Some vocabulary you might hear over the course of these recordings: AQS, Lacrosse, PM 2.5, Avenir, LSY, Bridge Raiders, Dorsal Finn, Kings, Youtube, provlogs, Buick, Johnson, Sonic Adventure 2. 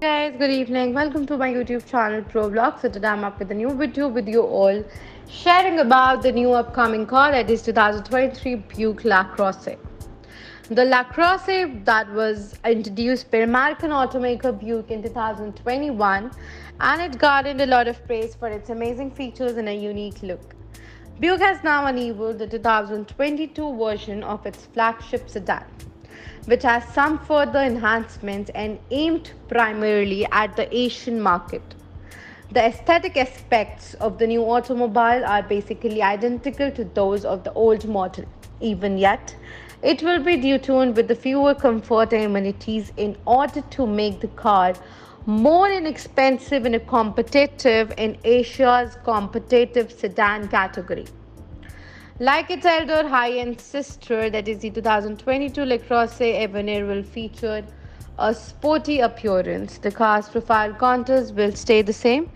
Hey guys, good evening. Welcome to my YouTube channel Provlogs. So today I'm up with a new video with you all, sharing about the new upcoming car, that is 2023 Buick Lacrosse. The Lacrosse that was introduced by American automaker Buick in 2021, and it garnered a lot of praise for its amazing features and a unique look. Buick has now enabled the 2022 version of its flagship sedan, which has some further enhancements and aimed primarily at the Asian market. The aesthetic aspects of the new automobile are basically identical to those of the old model. Even yet, it will be detuned with the fewer comfort and amenities in order to make the car more inexpensive and competitive in Asia's competitive sedan category. Like its elder high-end sister, that is the 2022 Lacrosse, Avenir will feature a sporty appearance. The car's profile contours will stay the same,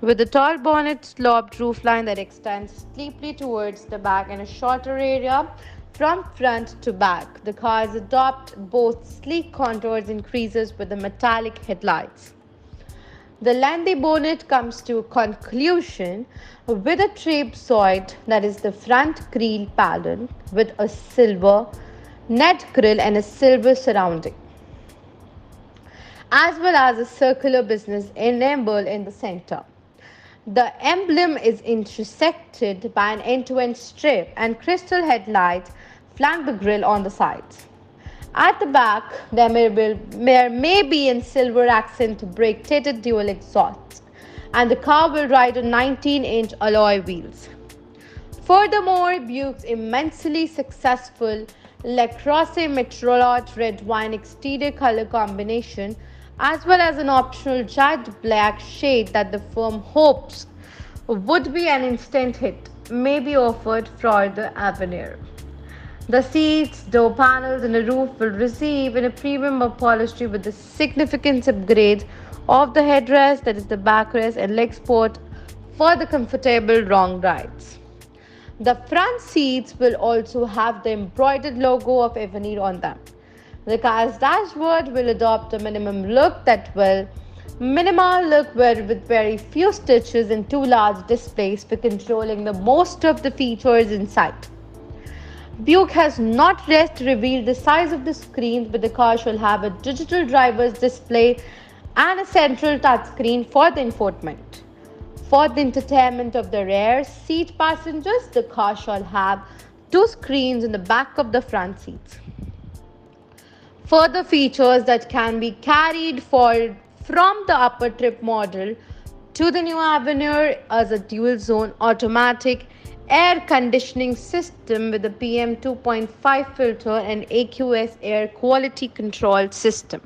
with a tall bonnet sloped roofline that extends steeply towards the back and a shorter area from front to back. The cars adopt both sleek contours and creases with the metallic headlights. The lengthy bonnet comes to a conclusion with a trapezoid, that is the front grille pattern, with a silver net grille and a silver surrounding, as well as a circular business enamel in the center. The emblem is intersected by an end-to-end strip, and crystal headlights flank the grille on the sides. At the back, there may be in silver accent brake-tated dual exhaust, and the car will ride on 19-inch alloy wheels. Furthermore, Buick's immensely successful Lacrosse Metrolot red wine exterior color combination, as well as an optional jet black shade that the firm hopes would be an instant hit, may be offered for the Avenir. The seats, door panels and the roof will receive in a premium upholstery with the significant upgrade of the headrest, that is the backrest and leg support, for the comfortable long rides. The front seats will also have the embroidered logo of Avenir on them. The car's dashboard will adopt a minimal look with very few stitches and two large displays for controlling the most of the features inside. Buick has not yet revealed the size of the screen, but the car shall have a digital driver's display and a central touchscreen for the infotainment. For the entertainment of the rear seat passengers, the car shall have two screens in the back of the front seats. Further features that can be carried from the upper trip model to the new Avenir as a dual-zone automatic air conditioning system with a PM 2.5 filter and AQS air quality control system.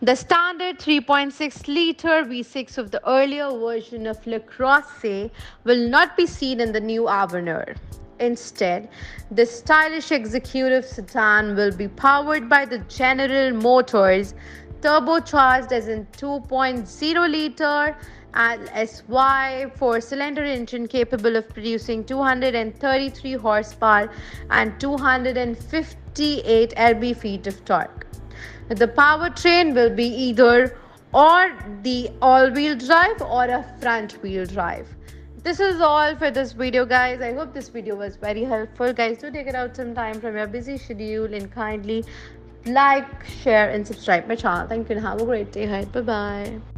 The standard 3.6-liter V6 of the earlier version of Lacrosse will not be seen in the new Avenir. Instead, the stylish executive sedan will be powered by the General Motors turbocharged as in 2.0-liter LSY 4-cylinder engine capable of producing 233 horsepower and 258 lb-ft of torque. The powertrain will be either the all-wheel drive or a front-wheel drive. This is all for this video, guys. I hope this video was very helpful. Guys, do take it out some time from your busy schedule and kindly like, share and subscribe my channel. Thank you and have a great day. Bye bye.